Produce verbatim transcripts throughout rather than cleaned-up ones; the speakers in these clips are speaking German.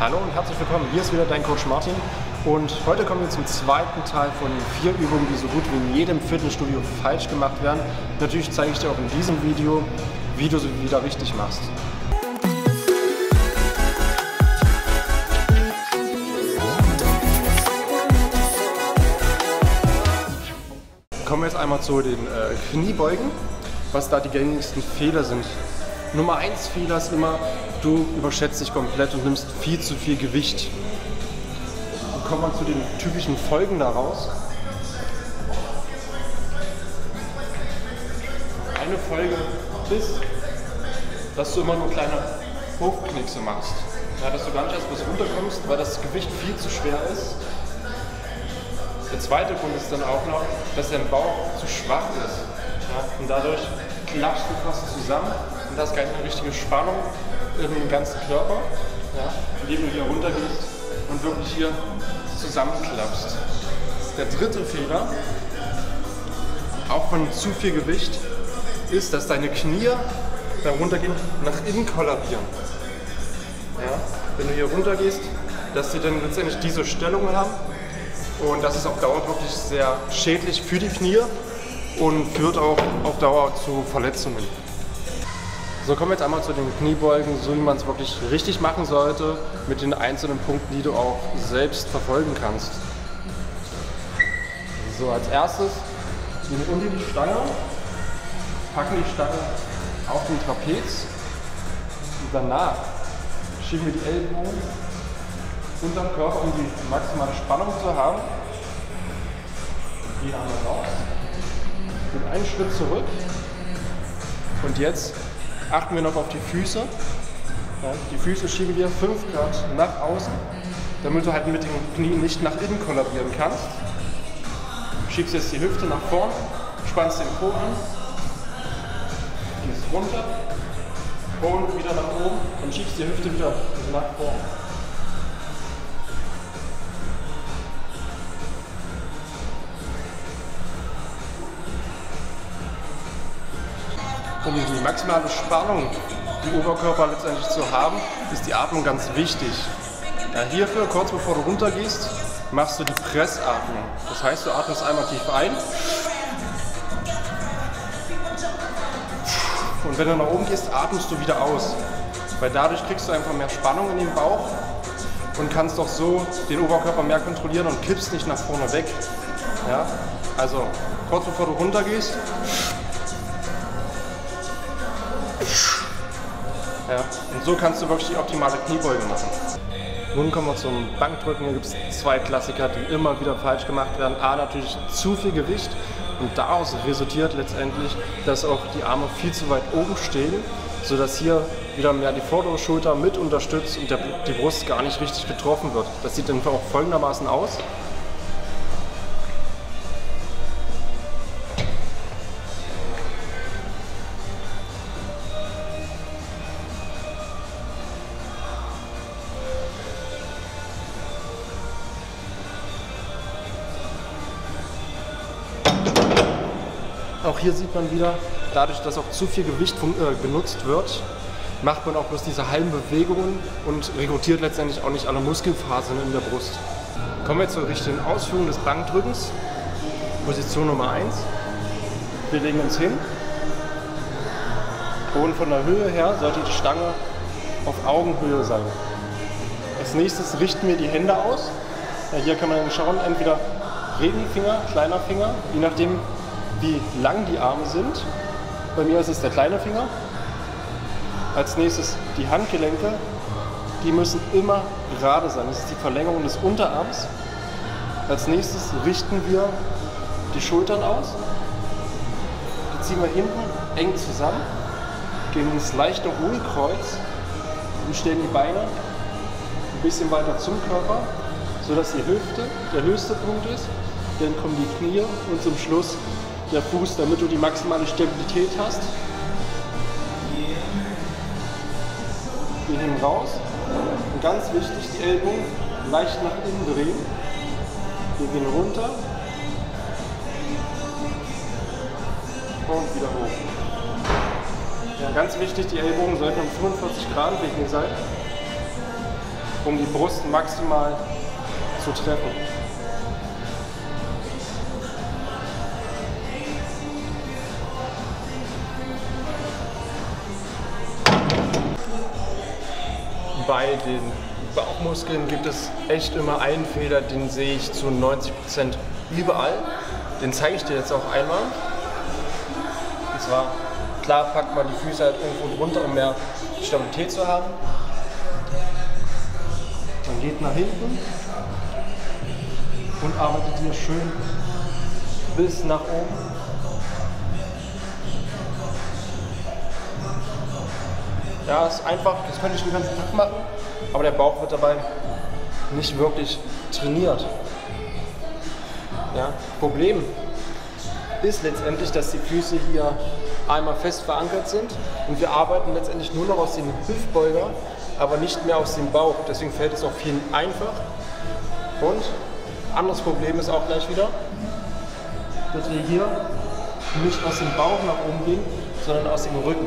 Hallo und herzlich willkommen, hier ist wieder dein Coach Martin und heute kommen wir zum zweiten Teil von vier Übungen, die so gut wie in jedem Fitnessstudio falsch gemacht werden. Natürlich zeige ich dir auch in diesem Video, wie du sie wieder richtig machst. Kommen wir jetzt einmal zu den äh, Kniebeugen, was da die gängigsten Fehler sind. Nummer eins Fehler ist immer, du überschätzt dich komplett und nimmst viel zu viel Gewicht. Dann kommt man zu den typischen Folgen daraus. Eine Folge ist, dass du immer nur kleine Hochknickse machst. Ja, dass du gar nicht erst bis runterkommst, weil das Gewicht viel zu schwer ist. Der zweite Grund ist dann auch noch, dass dein Bauch zu schwach ist. Ja, und dadurch klatscht du fast zusammen und das ist gar nicht eine richtige Spannung im ganzen Körper, ja, indem du hier runtergehst und wirklich hier zusammenklappst. Der dritte Fehler, auch von zu viel Gewicht, ist, dass deine Knie beim Runtergehen nach innen kollabieren. Ja, wenn du hier runtergehst, dass sie dann letztendlich diese Stellungen haben und das ist auf Dauer wirklich sehr schädlich für die Knie und führt auch auf Dauer zu Verletzungen. So, kommen wir jetzt einmal zu den Kniebeugen, so wie man es wirklich richtig machen sollte, mit den einzelnen Punkten, die du auch selbst verfolgen kannst. So, als erstes nehmen wir unten die Stange, packen die Stange auf den Trapez und danach schieben wir die Ellbogen unterm Körper, um die maximale Spannung zu haben. Die Arme raus. Und einen Schritt zurück und jetzt achten wir noch auf die Füße. Ja, die Füße schieben wir fünf Grad nach außen, damit du halt mit den Knien nicht nach innen kollabieren kannst. Schiebst jetzt die Hüfte nach vorn, spannst den Po an, gehst runter und wieder nach oben und schiebst die Hüfte wieder nach vorn. Um die maximale Spannung im Oberkörper letztendlich zu haben, ist die Atmung ganz wichtig. Ja, hierfür, kurz bevor du runtergehst, machst du die Pressatmung. Das heißt, du atmest einmal tief ein. Und wenn du nach oben gehst, atmest du wieder aus. Weil dadurch kriegst du einfach mehr Spannung in den Bauch und kannst auch so den Oberkörper mehr kontrollieren und kippst nicht nach vorne weg. Ja? Also, kurz bevor du runtergehst, ja, und so kannst du wirklich die optimale Kniebeuge machen. Nun kommen wir zum Bankdrücken. Hier gibt es zwei Klassiker, die immer wieder falsch gemacht werden. A, natürlich zu viel Gewicht und daraus resultiert letztendlich, dass auch die Arme viel zu weit oben stehen, sodass hier wieder mehr die vordere Schulter mit unterstützt und der, die Brust gar nicht richtig getroffen wird. Das sieht dann auch folgendermaßen aus. Auch hier sieht man wieder, dadurch, dass auch zu viel Gewicht genutzt wird, macht man auch bloß diese halben Bewegungen und rekrutiert letztendlich auch nicht alle Muskelfasern in der Brust. Kommen wir jetzt zur richtigen Ausführung des Bankdrückens. Position Nummer eins. Wir legen uns hin. Und von der Höhe her sollte die Stange auf Augenhöhe sein. Als nächstes richten wir die Hände aus. Ja, hier kann man dann schauen, entweder Regenfinger, kleiner Finger, je nachdem, wie lang die Arme sind. Bei mir ist es der kleine Finger. Als nächstes die Handgelenke. Die müssen immer gerade sein. Das ist die Verlängerung des Unterarms. Als nächstes richten wir die Schultern aus. Die ziehen wir hinten eng zusammen, gehen ins leichte Hohlkreuz und stellen die Beine ein bisschen weiter zum Körper, sodass die Hüfte der höchste Punkt ist. Dann kommen die Knie und zum Schluss der Fuß, damit du die maximale Stabilität hast. Wir heben raus und ganz wichtig, die Ellbogen leicht nach innen drehen. Wir gehen runter und wieder hoch. Ja, ganz wichtig, die Ellbogen sollten um fünfundvierzig Grad wegen sein um die Brust maximal zu treffen. Bei den Bauchmuskeln gibt es echt immer einen Fehler, den sehe ich zu neunzig Prozent überall. Den zeige ich dir jetzt auch einmal. Und zwar, klar packt man die Füße halt irgendwo drunter, um mehr Stabilität zu haben. Man geht nach hinten und arbeitet hier schön bis nach oben. Ja, ist einfach, das könnte ich den ganzen Tag machen, aber der Bauch wird dabei nicht wirklich trainiert. Ja, Problem ist letztendlich, dass die Füße hier einmal fest verankert sind und wir arbeiten letztendlich nur noch aus dem Hüftbeuger, aber nicht mehr aus dem Bauch. Deswegen fällt es auch vielen einfach. Und anderes Problem ist auch gleich wieder, dass wir hier nicht aus dem Bauch nach oben gehen, sondern aus dem Rücken.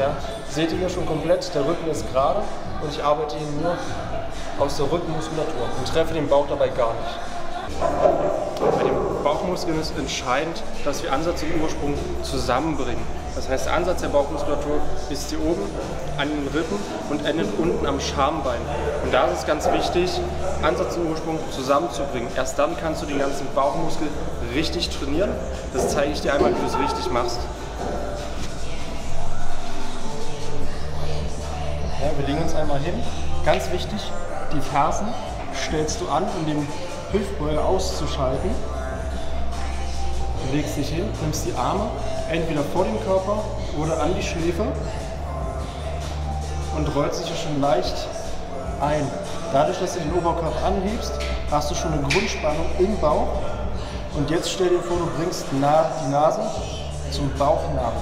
Ja, seht ihr hier schon komplett, der Rücken ist gerade und ich arbeite ihn nur aus der Rückenmuskulatur und treffe den Bauch dabei gar nicht. Bei den Bauchmuskeln ist entscheidend, dass wir Ansatz und Ursprung zusammenbringen. Das heißt, der Ansatz der Bauchmuskulatur ist hier oben an den Rippen und endet unten am Schambein. Und da ist es ganz wichtig, Ansatz und Ursprung zusammenzubringen. Erst dann kannst du den ganzen Bauchmuskel richtig trainieren. Das zeige ich dir einmal, wie du es richtig machst. Ja, wir legen uns einmal hin. Ganz wichtig, die Fersen stellst du an, um den Hüftbeuger auszuschalten. Du legst dich hin, nimmst die Arme entweder vor den Körper oder an die Schläfe und rollst dich hier schon leicht ein. Dadurch, dass du den Oberkörper anhebst, hast du schon eine Grundspannung im Bauch. Und jetzt stell dir vor, du bringst die Nase zum Bauchnabel.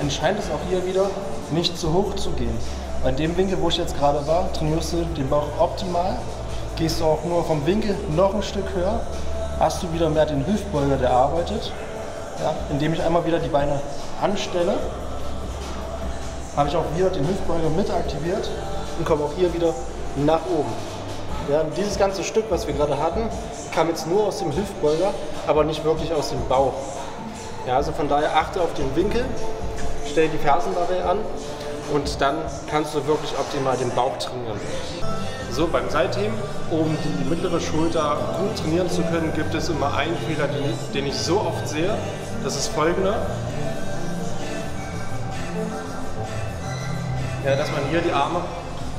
Entscheidend ist auch hier wieder, nicht zu hoch zu gehen. Bei dem Winkel, wo ich jetzt gerade war, trainierst du den Bauch optimal, gehst du auch nur vom Winkel noch ein Stück höher, hast du wieder mehr den Hüftbeuger, der arbeitet. Ja, indem ich einmal wieder die Beine anstelle, habe ich auch wieder den Hüftbeuger mit aktiviert und komme auch hier wieder nach oben. Ja, dieses ganze Stück, was wir gerade hatten, kam jetzt nur aus dem Hüftbeuger, aber nicht wirklich aus dem Bauch. Ja, also von daher achte auf den Winkel. Stell die Fersen dabei an und dann kannst du wirklich optimal den Bauch trainieren. So, beim Seitheben, um die mittlere Schulter gut trainieren zu können, gibt es immer einen Fehler, den ich, den ich so oft sehe. Das ist folgender. Ja, dass man hier die Arme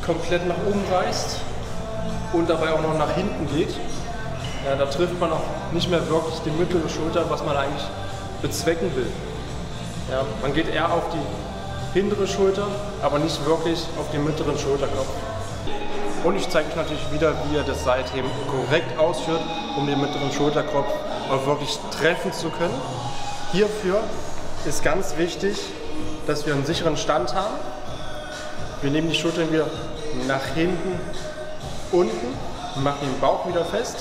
komplett nach oben reißt und dabei auch noch nach hinten geht. Ja, da trifft man auch nicht mehr wirklich die mittlere Schulter, was man eigentlich bezwecken will. Ja, man geht eher auf die hintere Schulter, aber nicht wirklich auf den mittleren Schulterkopf. Und ich zeige euch natürlich wieder, wie ihr das Seitheben korrekt ausführt, um den mittleren Schulterkopf auch wirklich treffen zu können. Hierfür ist ganz wichtig, dass wir einen sicheren Stand haben. Wir nehmen die Schultern wieder nach hinten, unten, machen den Bauch wieder fest.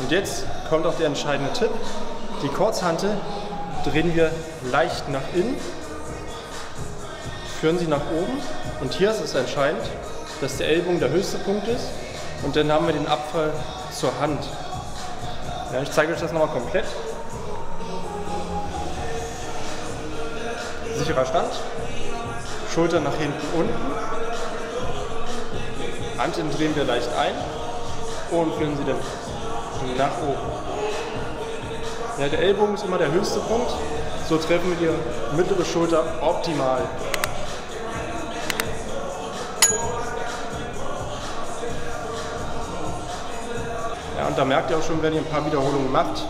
Und jetzt kommt auch der entscheidende Tipp, die Kurzhantel drehen wir leicht nach innen, führen sie nach oben und hier ist es entscheidend, dass der Ellbogen der höchste Punkt ist und dann haben wir den Abfall zur Hand. Ja, ich zeige euch das nochmal komplett. Sicherer Stand, Schulter nach hinten unten, Hanteln drehen wir leicht ein und führen sie dann nach oben. Ja, der Ellbogen ist immer der höchste Punkt, so treffen wir die mittlere Schulter optimal. Ja, und da merkt ihr auch schon, wenn ihr ein paar Wiederholungen macht,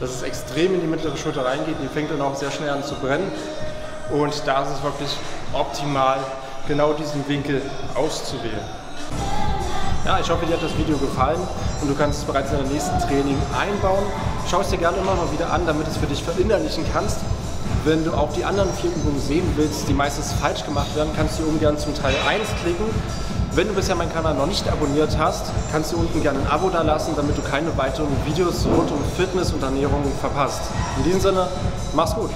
dass es extrem in die mittlere Schulter reingeht. Die fängt dann auch sehr schnell an zu brennen. Und da ist es wirklich optimal, genau diesen Winkel auszuwählen. Ja, ich hoffe, dir hat das Video gefallen und du kannst es bereits in deinem nächsten Training einbauen. Schau es dir gerne immer mal wieder an, damit du es für dich verinnerlichen kannst. Wenn du auch die anderen vier Übungen sehen willst, die meistens falsch gemacht werden, kannst du ungern zum Teil eins klicken. Wenn du bisher meinen Kanal noch nicht abonniert hast, kannst du unten gerne ein Abo da lassen, damit du keine weiteren Videos rund um Fitness und Ernährung verpasst. In diesem Sinne, mach's gut!